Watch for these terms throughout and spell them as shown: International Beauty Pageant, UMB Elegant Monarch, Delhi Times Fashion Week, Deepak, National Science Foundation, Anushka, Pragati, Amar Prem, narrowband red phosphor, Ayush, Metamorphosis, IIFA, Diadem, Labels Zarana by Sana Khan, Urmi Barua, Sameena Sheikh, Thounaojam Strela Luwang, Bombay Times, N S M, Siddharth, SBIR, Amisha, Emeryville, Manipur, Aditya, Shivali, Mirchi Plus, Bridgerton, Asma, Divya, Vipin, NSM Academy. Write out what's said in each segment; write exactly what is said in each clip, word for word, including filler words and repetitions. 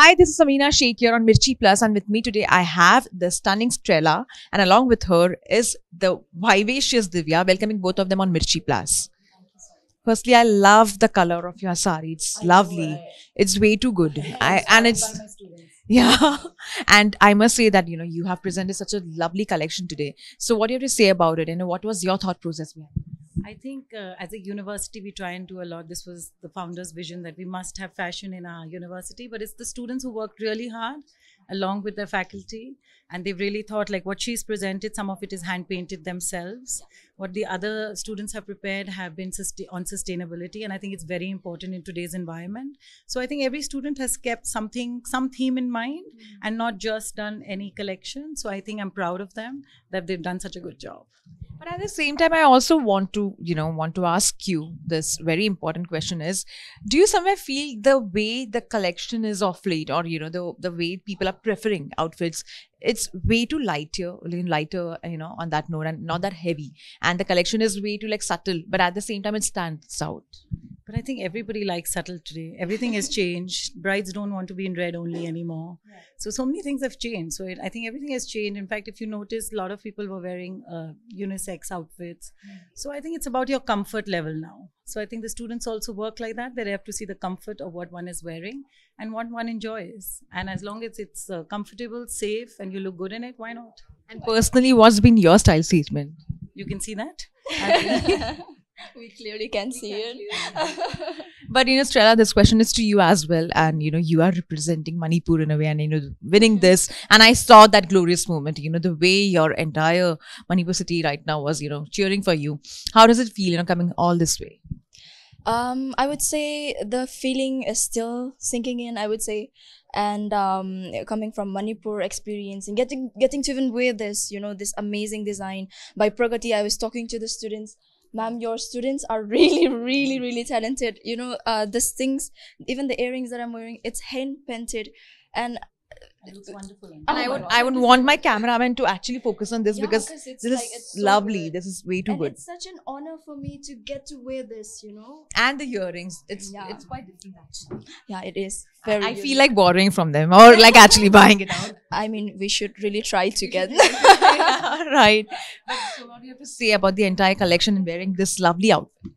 Hi, this is Sameena Sheikh here on Mirchi Plus, and with me today I have the stunning Strela, and along with her is the vivacious Divya. Welcoming both of them on Mirchi Plus. Thank you, sir. Firstly, I love the color of your sari. It's I lovely. Know, it's way too good. I, and it's yeah. And I must say that you know you have presented such a lovely collection today. So, what do you have to say about it? And you know, what was your thought process behind it? I think uh, as a university, we try and do a lot. This was the founder's vision that we must have fashion in our university. But it's the students who worked really hard along with their faculty. And they've really thought, like what she's presented, some of it is hand painted themselves. What the other students have prepared have been susta- on sustainability. And I think it's very important in today's environment. So I think every student has kept something, some theme in mind mm-hmm. and not just done any collection. So I think I'm proud of them that they've done such a good job. But at the same time, I also want to, you know, want to ask you this very important question is, do you somewhere feel the way the collection is of late or, you know, the, the way people are preferring outfits, it's way too lighter, lighter, you know, on that note and not that heavy. And the collection is way too like subtle, but at the same time, it stands out. But I think everybody likes subtle today. Everything has changed. Brides don't want to be in red only anymore. Right. So, so many things have changed. So, it, I think everything has changed. In fact, if you notice, a lot of people were wearing uh, unisex outfits. Mm. So, I think it's about your comfort level now. So, I think the students also work like that. They have to see the comfort of what one is wearing and what one enjoys. And as long as it's uh, comfortable, safe, and you look good in it, why not? And personally, what's been your style statement? You can see that. We clearly can we see can it. Clearly. But you know, Strela, this question is to you as well. And you know, you are representing Manipur in a way and you know, winning this. And I saw that glorious moment, you know, the way your entire Manipur city right now was, you know, cheering for you. How does it feel, you know, coming all this way? Um, I would say the feeling is still sinking in, I would say. And um, coming from Manipur experience and getting, getting to even wear this, you know, this amazing design by Pragati. I was talking to the students. Ma'am, your students are really, really, really talented. You know, uh, these things, even the earrings that I'm wearing, it's hand painted, and it looks wonderful. And oh I would, God. I would want my cameraman to actually focus on this yeah, because this like, is so lovely. Good. This is way too and good. It's such an honor for me to get to wear this. You know, and the earrings. It's yeah. it's quite different actually. Yeah, it is. Very I, I feel like borrowing from them or like actually buying it out. I mean, we should really try together. Yeah, right. But so what do you have to say about the entire collection and wearing this lovely outfit?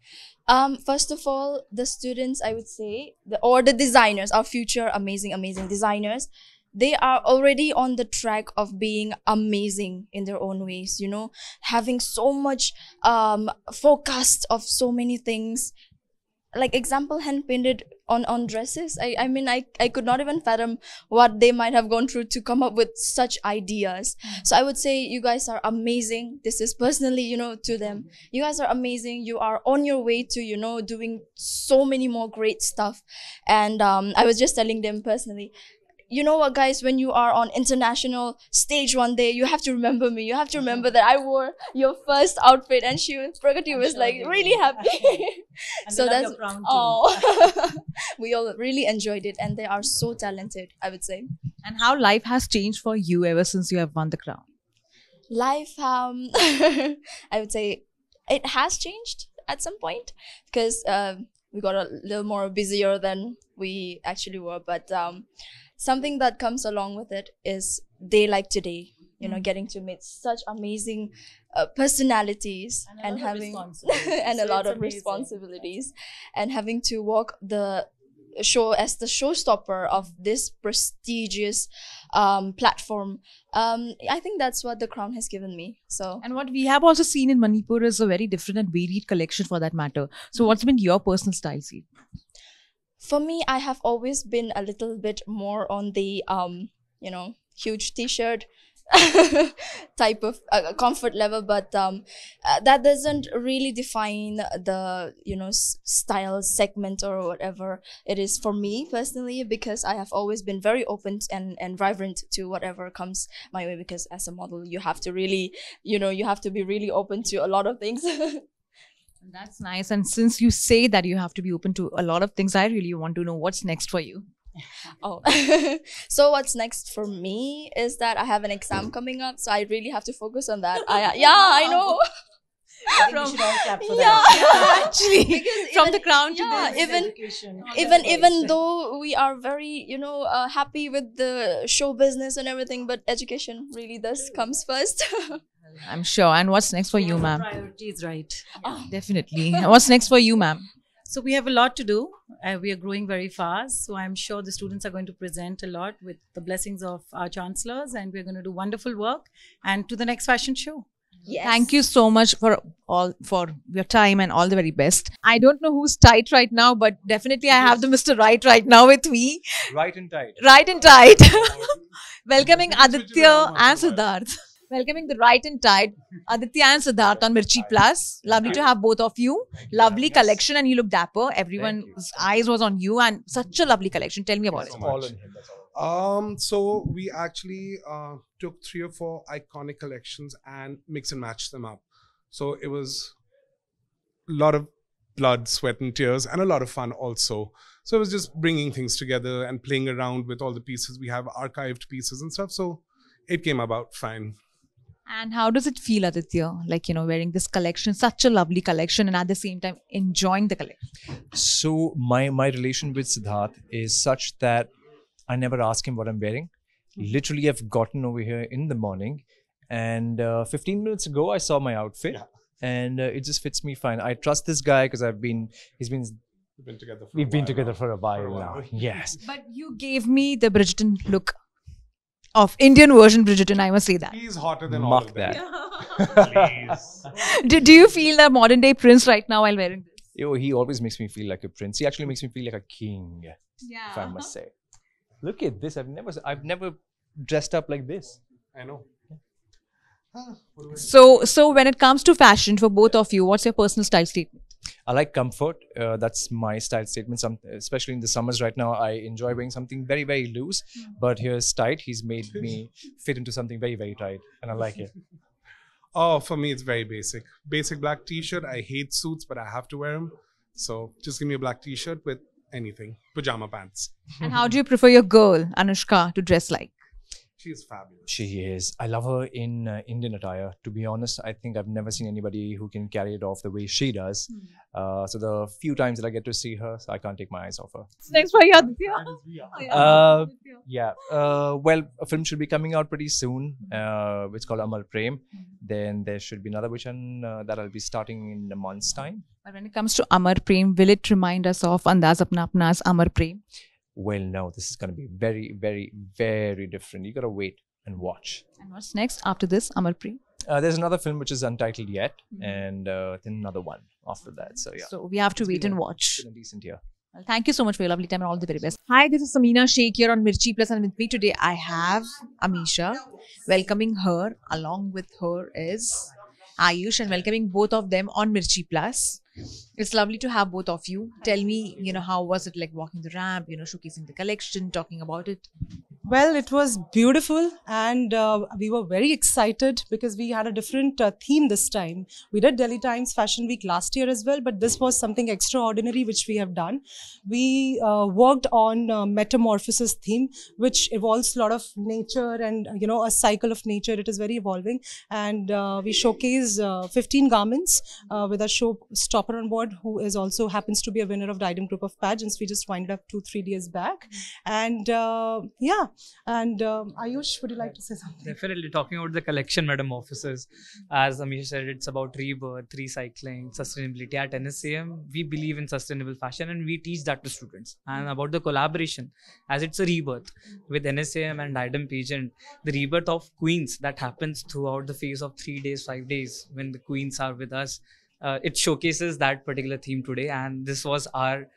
Um, first of all, the students, I would say, the, or the designers, our future amazing, amazing designers, they are already on the track of being amazing in their own ways, you know, having so much um, forecast of so many things. Like example, hand painted on, on dresses. I, I mean, I, I could not even fathom what they might have gone through to come up with such ideas. So I would say you guys are amazing. This is personally, you know, to them. You guys are amazing. You are on your way to, you know, doing so many more great stuff. And um, I was just telling them personally, you know what, guys, when you are on international stage one day, you have to remember me. You have to remember that I wore your first outfit. And she was, Pragati was sure like really happy. And so that's, oh, we all really enjoyed it. And they are so talented, I would say. And how life has changed for you ever since you have won the crown? Life, um, I would say it has changed at some point because uh, we got a little more busier than we actually were. But um, something that comes along with it is day like today, you know, getting to meet such amazing uh, personalities and, and having and so a lot of amazing responsibilities and having to walk the show as the showstopper of this prestigious um, platform. Um, I think that's what the crown has given me. So, and what we have also seen in Manipur is a very different and varied collection for that matter. So what's been your personal style, Seed? For me, I have always been a little bit more on the, um, you know, huge t-shirt type of uh, comfort level. But um, uh, that doesn't really define the, you know, s style segment or whatever it is for me personally, because I have always been very open and, and vibrant to whatever comes my way. Because as a model, you have to really, you know, you have to be really open to a lot of things. That's nice. And since you say that you have to be open to a lot of things, I really want to know what's next for you. Oh, so what's next for me is that I have an exam coming up. So I really have to focus on that. I, yeah, I know. from yeah, yeah, actually from even, the crown to yeah, the even education. even even though we are very you know uh, happy with the show business and everything, but education really does comes first. I'm sure. And what's next for you, ma'am? Priorities, right? Yeah. Oh, definitely. What's next for you, ma'am? So we have a lot to do. Uh, we are growing very fast. So I'm sure the students are going to present a lot with the blessings of our chancellors, and we're going to do wonderful work. And to the next fashion show. Yes. Thank you so much for all for your time and all the very best. I don't know who's tight right now, but definitely I have the Mister Right right now with me. Right and tight. Right and tight. Welcoming Aditya and Siddharth. Welcoming the right and tight Aditya and Siddharth on Mirchi Plus. Lovely to have both of you. Lovely collection, and you look dapper. Everyone's eyes was on you, and such a lovely collection. Tell me about it. All in here, that's all. Um, so we actually uh, took three or four iconic collections and mix and match them up. So it was a lot of blood, sweat and tears, and a lot of fun also. So it was just bringing things together and playing around with all the pieces. We have archived pieces and stuff. So it came about fine. And how does it feel, Aditya? Like, you know, wearing this collection, such a lovely collection, and at the same time enjoying the collection. So my, my relation with Siddharth is such that I never ask him what I'm wearing. Literally, I've gotten over here in the morning, and uh, fifteen minutes ago, I saw my outfit, yeah. and uh, it just fits me fine. I trust this guy because I've been, he's been... We've been together for, we've a, been while together for a while for a now. While. Yes. But you gave me the Bridgerton look. Of Indian version Bridgerton, I must say that. He's hotter than Mark all of that. that. Please. Do, do you feel the modern day prince right now while wearing this? Yo, he always makes me feel like a prince. He actually makes me feel like a king. Yeah. If I must say. Look at this. I've never I've never dressed up like this. I know. Huh. So, so when it comes to fashion for both of you, what's your personal style statement? I like comfort. Uh, that's my style statement. Some, especially in the summers right now, I enjoy wearing something very, very loose. But here's tight. He's made me fit into something very, very tight. And I like it. Oh, for me, it's very basic. Basic black t-shirt. I hate suits, but I have to wear them. So just give me a black t-shirt with anything. Pajama pants. And how do you prefer your girl, Anushka, to dress like? She's fabulous. She is. I love her in uh, Indian attire. To be honest, I think I've never seen anybody who can carry it off the way she does. Mm. Uh, so the few times that I get to see her, so I can't take my eyes off her. Next for you, Aditya. Uh, yeah. Uh, well, a film should be coming out pretty soon. Uh, it's called Amar Prem. Mm. Then there should be another which one uh, that I'll be starting in a month's time. But when it comes to Amar Prem, will it remind us of Andaz Apna Apna's Amar Prem? Well, no, this is going to be very, very, very different. You got to wait and watch. And what's next after this, Amar Prem? Uh, there's another film which is untitled yet, mm-hmm. and uh, then another one after that. So, yeah. So, we have to it's wait and a, watch. It's been a decent year. Well, thank you so much for your lovely time and all the very best. Hi, this is Sameena Sheikh here on Mirchi Plus, and with me today I have Amisha. Welcoming her, along with her is Ayush, and welcoming both of them on Mirchi Plus. It's lovely to have both of you. Tell me, you know, how was it like walking the ramp, you know, showcasing the collection, talking about it? Well, it was beautiful, and uh, we were very excited because we had a different uh, theme this time. We did Delhi Times Fashion Week last year as well, but this was something extraordinary which we have done. We uh, worked on uh, Metamorphosis theme, which evolves a lot of nature and, you know, a cycle of nature. It is very evolving, and uh, we showcase uh, fifteen garments uh, with a showstopper on board who is also happens to be a winner of Diadem group of pageants. We just winded up two, three days back, and uh, yeah. And um, Ayush, would you like to say something? Definitely. Talking about the collection Metamorphosis, as Amisha said, it's about rebirth, recycling, sustainability. At N S M, we believe in sustainable fashion, and we teach that to students. And about the collaboration, as it's a rebirth with N S M and Diadem Pageant, the rebirth of queens that happens throughout the phase of three days, five days when the queens are with us. Uh, it showcases that particular theme today, and this was our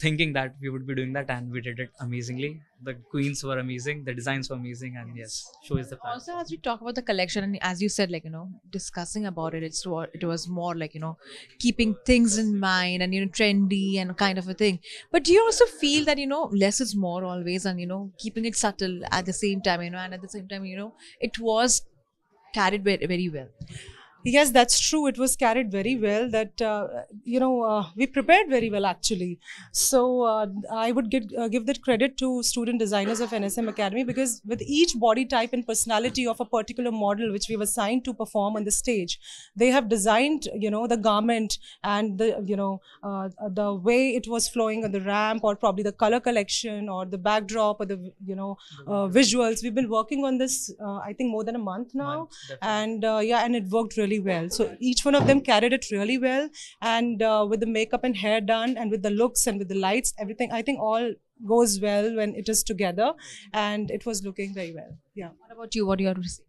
thinking that we would be doing that, and we did it amazingly. The queens were amazing, the designs were amazing, and yes, show is the plan. Also, as we talk about the collection, and as you said, like, you know, discussing about it, it's it was more like, you know, keeping things in mind and, you know, trendy and kind of a thing. But do you also feel that, you know, less is more always, and, you know, keeping it subtle at the same time, you know, and at the same time, you know, it was carried very, very well. Yes, that's true. It was carried very well. That uh, you know, uh, we prepared very well actually. So uh, I would get, uh, give that credit to student designers of N S M Academy, because with each body type and personality of a particular model which we've assigned to perform on the stage, they have designed, you know, the garment and the, you know, uh, the way it was flowing on the ramp, or probably the color collection or the backdrop or the, you know, uh, visuals. We've been working on this, uh, I think, more than a month now, month, and uh, yeah, and it worked really well. So each one of them carried it really well, and uh, with the makeup and hair done, and with the looks and with the lights, everything, I think all goes well when it is together, and it was looking very well. Yeah. What about you? What do you have to say?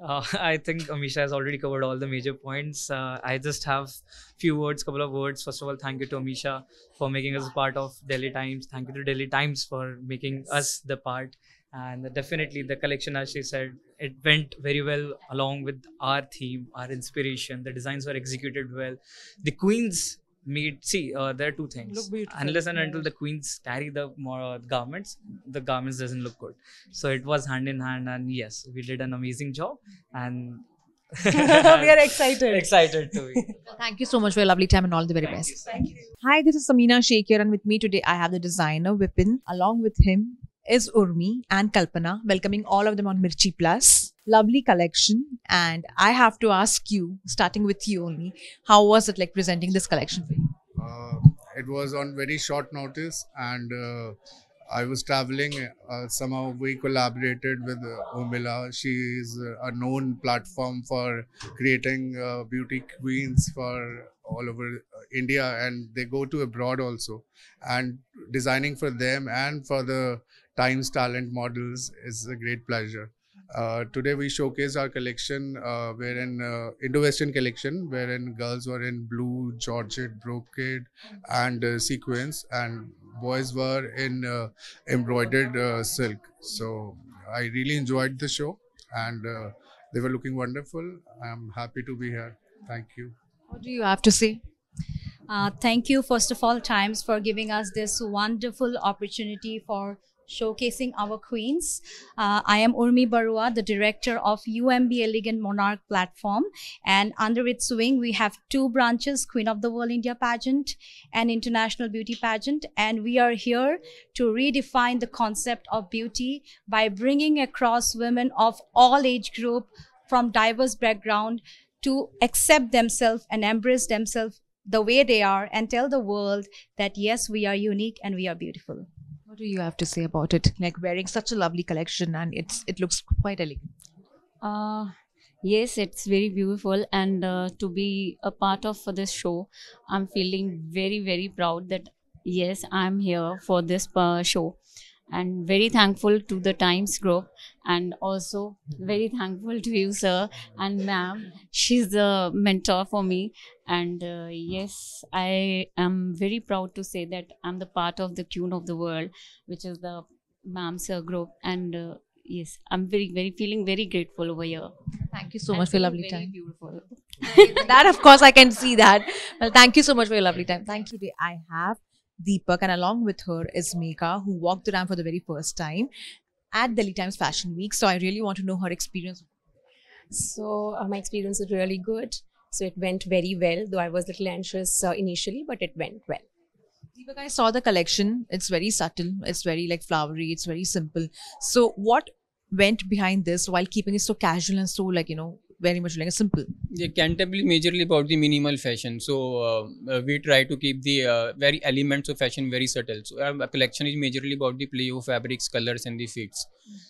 Uh, I think Amisha has already covered all the major points. Uh, I just have few words, couple of words. First of all, thank you to Amisha for making us a part of Delhi Times. Thank you to Delhi Times for making us the part. And definitely the collection, as she said, it went very well along with our theme, our inspiration. The designs were executed well. The queens made, see, uh, there are two things. Unless and until the queens carry the uh, garments, the garments doesn't look good. So it was hand in hand, and yes, we did an amazing job. And we are excited. Excited to be. Well, thank you so much for your lovely time, and all the very best. Thank you. Hi, this is Sameena Sheikh here, and with me today I have the designer Vipin. Along with him is Urmi and Kalpana, welcoming all of them on Mirchi Plus. Lovely collection, and I have to ask you, starting with you only, how was it like presenting this collection for you? Uh, it was on very short notice, and uh, I was traveling. Uh, somehow we collaborated with uh, Urmila. She is uh, a known platform for creating uh, beauty queens for all over India, and they go to abroad also, and designing for them and for the Times talent models is a great pleasure. Uh, today we showcase our collection, uh, wherein uh, Indo-Western collection, wherein girls were in blue, georgette, brocade and uh, sequins, and boys were in uh, embroidered uh, silk. So I really enjoyed the show, and uh, they were looking wonderful. I'm happy to be here. Thank you. What do you have to say? Uh, thank you, first of all, Times, for giving us this wonderful opportunity for showcasing our queens. Uh, I am Urmi Barua, the director of U M B Elegant Monarch platform, and under its wing we have two branches, Queen of the World India Pageant and International Beauty Pageant, and we are here to redefine the concept of beauty by bringing across women of all age group from diverse background to accept themselves and embrace themselves the way they are, and tell the world that yes, we are unique and we are beautiful. What do you have to say about it? Like wearing such a lovely collection, and it's it looks quite elegant. Uh, yes, it's very beautiful, and uh, to be a part of for this show, I'm feeling very very proud that yes, I'm here for this uh, show, and very thankful to the Times group, and also very thankful to you, sir, and ma'am. She's the mentor for me, and uh, yes, I am very proud to say that I'm the part of the Queen of the World, which is the ma'am sir group, and uh, yes, I'm very very feeling very grateful over here. Thank you so and much for your lovely time. Beautiful. That of course I can see that. Well, thank you so much for your lovely time. Thank you. I have Deepak, and along with her is Megha, who walked the ramp for the very first time at Delhi Times Fashion Week. So I really want to know her experience. So uh, my experience is really good. So it went very well, though I was a little anxious uh, initially, but it went well. Deepak, I saw the collection. It's very subtle. It's very like flowery. It's very simple. So what went behind this while keeping it so casual and so like, you know, very much like a simple? Yeah, Canterbury majorly about the minimal fashion. So uh, we try to keep the uh, very elements of fashion very subtle. So our collection is majorly about the play of fabrics, colors and the fits.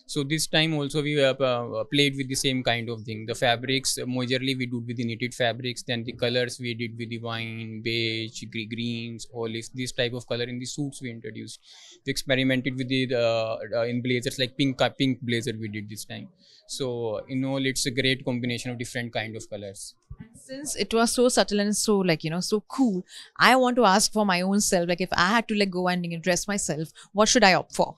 So this time also we have uh, played with the same kind of thing. The fabrics, uh, majorly we do with the knitted fabrics. Then the colors we did with the wine, beige, greens, olives, this type of color in the suits we introduced. We experimented with the uh, uh, in blazers, like pink uh, pink blazer we did this time. So in all, it's a great combination of different kind of colors. Since it was so subtle and so like, you know, so cool, I want to ask for my own self, like if I had to like go and dress myself, what should I opt for?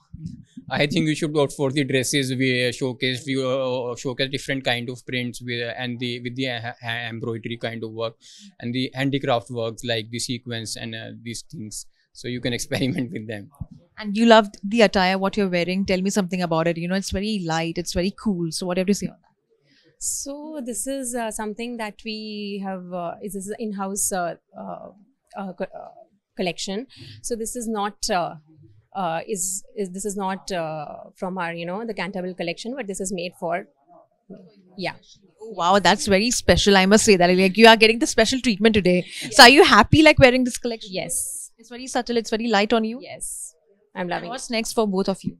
I think you should opt for the dresses. We showcase, we uh, showcase different kind of prints with uh, and the with the uh, embroidery kind of work and the handicraft works like the sequins and uh, these things. So you can experiment with them. And you loved the attire, what you're wearing. Tell me something about it. You know, it's very light, it's very cool. So what do you have to say on that? So this is uh, something that we have, uh, is this is in-house uh, uh, uh, collection. So this is not, uh, uh, is, is this is not uh, from our, you know, the Canterbury collection, but this is made for, yeah. Oh, wow, that's very special. I must say that, like, you are getting the special treatment today. Yes. So are you happy like wearing this collection? Yes. It's very subtle. It's very light on you. Yes. I'm loving it. What's next for both of you?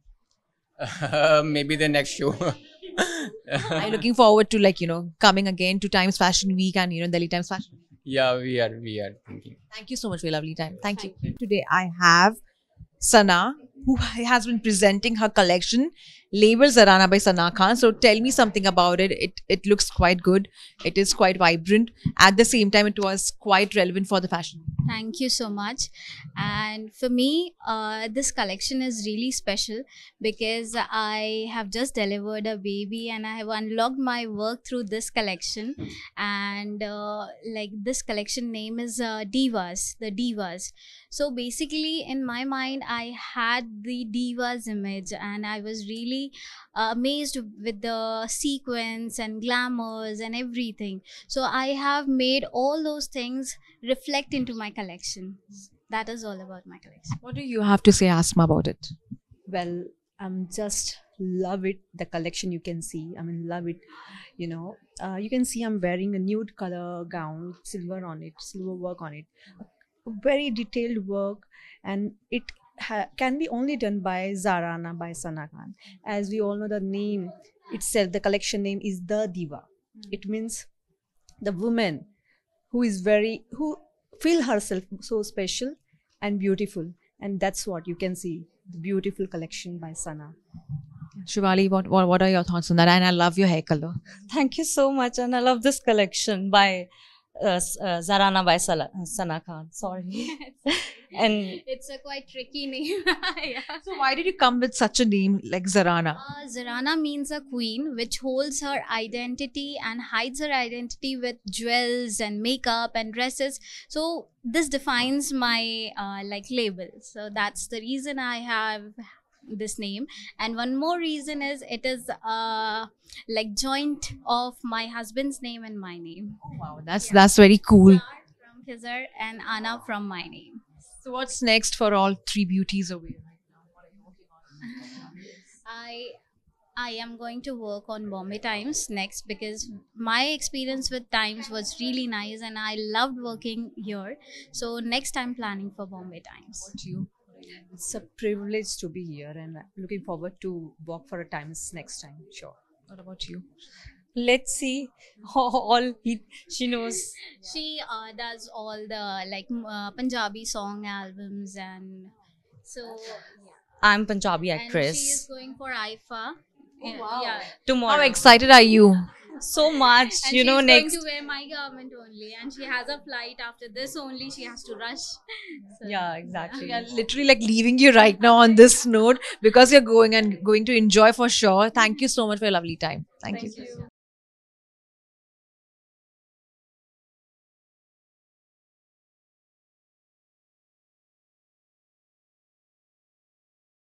Uh, maybe the next show. I'm looking forward to, like, you know, coming again to Times Fashion Week and, you know, Delhi Times Fashion Week. Yeah, we are, we are thinking. Thank you so much for your lovely time. Thank, Thank you. you. Today I have Sana, who has been presenting her collection, Labels Zarana by Sana Khan. So tell me something about it. It it looks quite good. It is quite vibrant. At the same time, it was quite relevant for the fashion. Thank you so much. And for me, uh, this collection is really special because I have just delivered a baby and I have unlocked my work through this collection. And uh, like this collection name is uh, Divas, the Divas. So basically in my mind, I had the Divas image and I was really uh, amazed with the sequins and glamours and everything. So I have made all those things reflect into my collection. That is all about my collection. What do you have to say, Asma, about it? Well, I'm just love it. The collection, you can see, I mean, love it. You know, uh, you can see I'm wearing a nude color gown, silver on it, silver work on it. Very detailed work, and it ha can be only done by Zarana by Sana Khan. As we all know, the name itself, the collection name is The Diva. Mm. It means the woman who is very, who feel herself so special and beautiful. And that's what you can see, the beautiful collection by Sana. Shivali, what, what, what are your thoughts on that? And I love your hair color. Thank you so much. And I love this collection by uh, uh, Zarana by Sana Khan. Sorry. And it's a quite tricky name. Yeah. So why did you come with such a name like Zarana? Uh, Zarana means a queen which holds her identity and hides her identity with jewels and makeup and dresses. So this defines my uh, like label. So that's the reason I have this name. And one more reason is it is uh, like joint of my husband's name and my name. Oh, wow, that's, yeah. That's very cool. From Khizar and Anna from my name. So what's next for all three beauties away right now? What are you working on? I, I am going to work on Bombay Times next because my experience with Times was really nice and I loved working here. So next I'm planning for Bombay Times. What you? It's a privilege to be here and looking forward to work for a Times next time. Sure. What about you? Let's see all he, she knows. She uh, does all the like uh, Punjabi song albums and so. I'm Punjabi actress. And she is going for I I F A. Oh, wow. Yeah. Tomorrow. How excited are you? So much. And you know, next. She's going to wear my garment only, and she has a flight after this only. She has to rush. So, yeah, exactly. We are literally like leaving you right now on this note because you're going and going to enjoy for sure. Thank you so much for your lovely time. Thank, Thank you. you.